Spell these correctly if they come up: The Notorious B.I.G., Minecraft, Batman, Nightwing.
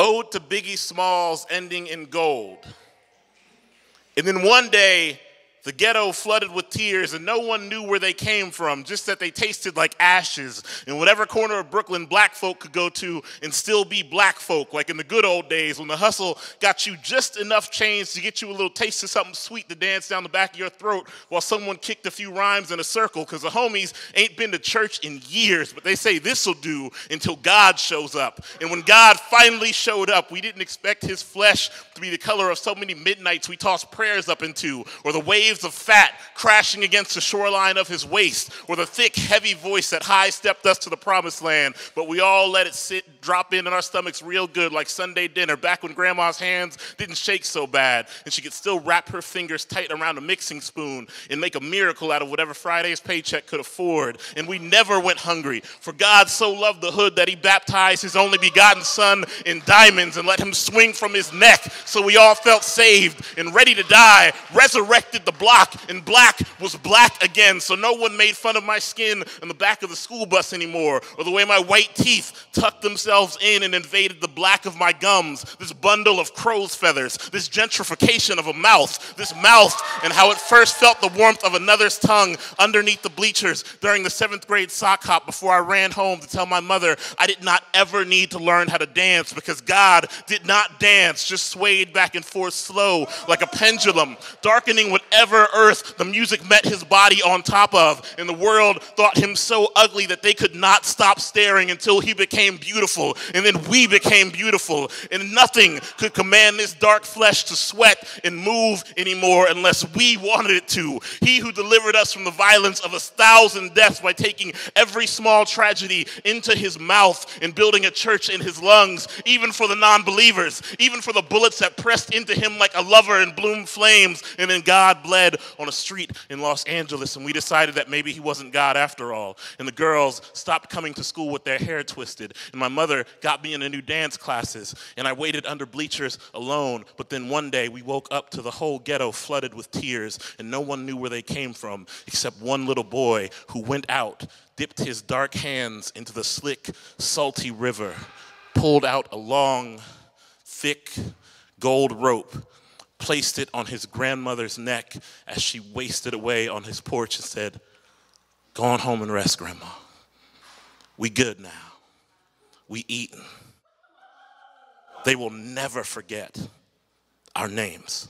Ode to Biggie Smalls ending in gold. And then one day, the ghetto flooded with tears and no one knew where they came from, just that they tasted like ashes in whatever corner of Brooklyn black folk could go to and still be black folk, like in the good old days when the hustle got you just enough change to get you a little taste of something sweet to dance down the back of your throat while someone kicked a few rhymes in a circle because the homies ain't been to church in years, but they say this'll do until God shows up. And when God finally showed up, we didn't expect his flesh to be the color of so many midnights we tossed prayers up into, or the way of fat crashing against the shoreline of his waist, or the thick, heavy voice that high-stepped us to the promised land, but we all let it sit, drop in our stomachs real good like Sunday dinner, back when grandma's hands didn't shake so bad, and she could still wrap her fingers tight around a mixing spoon and make a miracle out of whatever Friday's paycheck could afford. And we never went hungry, for God so loved the hood that he baptized his only begotten son in diamonds and let him swing from his neck, so we all felt saved and ready to die, resurrected the block, and black was black again, so no one made fun of my skin in the back of the school bus anymore, or the way my white teeth tucked themselves in and invaded the black of my gums, this bundle of crow's feathers, this gentrification of a mouth, this mouth and how it first felt the warmth of another's tongue underneath the bleachers during the 7th grade sock hop before I ran home to tell my mother I did not ever need to learn how to dance because God did not dance, just swayed back and forth slow like a pendulum, darkening whatever earth the music met his body on top of, and the world thought him so ugly that they could not stop staring until he became beautiful, and then we became beautiful, and nothing could command this dark flesh to sweat and move anymore unless we wanted it to. He who delivered us from the violence of 1,000 deaths by taking every small tragedy into his mouth and building a church in his lungs, even for the non-believers, even for the bullets that pressed into him like a lover in bloom flames, and then God blessed on a street in Los Angeles, and we decided that maybe he wasn't God after all. And the girls stopped coming to school with their hair twisted, and my mother got me into new dance classes, and I waited under bleachers alone. But then one day we woke up to the whole ghetto flooded with tears, and no one knew where they came from except one little boy who went out, dipped his dark hands into the slick, salty river, pulled out a long, thick gold rope, placed it on his grandmother's neck as she wasted away on his porch and said, "Go on home and rest, Grandma. We good now. We eatin'." They will never forget our names.